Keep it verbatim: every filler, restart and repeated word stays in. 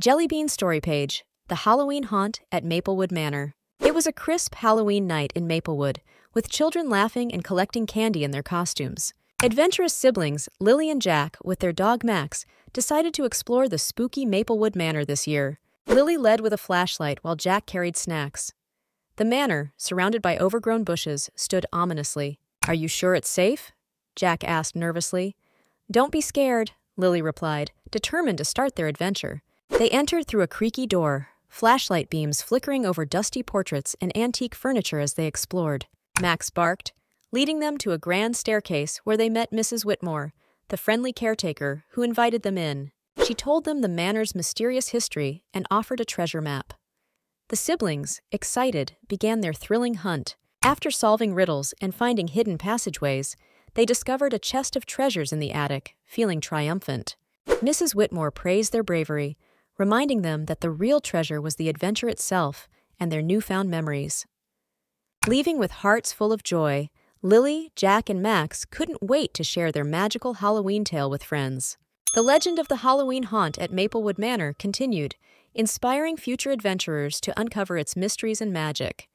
Jellybean Story Page, The Halloween Haunt at Maplewood Manor. It was a crisp Halloween night in Maplewood, with children laughing and collecting candy in their costumes. Adventurous siblings, Lily and Jack, with their dog Max, decided to explore the spooky Maplewood Manor this year. Lily led with a flashlight while Jack carried snacks. The manor, surrounded by overgrown bushes, stood ominously. "Are you sure it's safe?" Jack asked nervously. "Don't be scared," Lily replied, determined to start their adventure. They entered through a creaky door, flashlight beams flickering over dusty portraits and antique furniture as they explored. Max barked, leading them to a grand staircase where they met Missus Whitmore, the friendly caretaker who invited them in. She told them the manor's mysterious history and offered a treasure map. The siblings, excited, began their thrilling hunt. After solving riddles and finding hidden passageways, they discovered a chest of treasures in the attic, feeling triumphant. Missus Whitmore praised their bravery, reminding them that the real treasure was the adventure itself and their newfound memories. Leaving with hearts full of joy, Lily, Jack, and Max couldn't wait to share their magical Halloween tale with friends. The legend of the Halloween haunt at Maplewood Manor continued, inspiring future adventurers to uncover its mysteries and magic.